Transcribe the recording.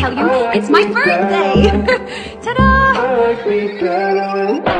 tell you it's my birthday. Ta-da!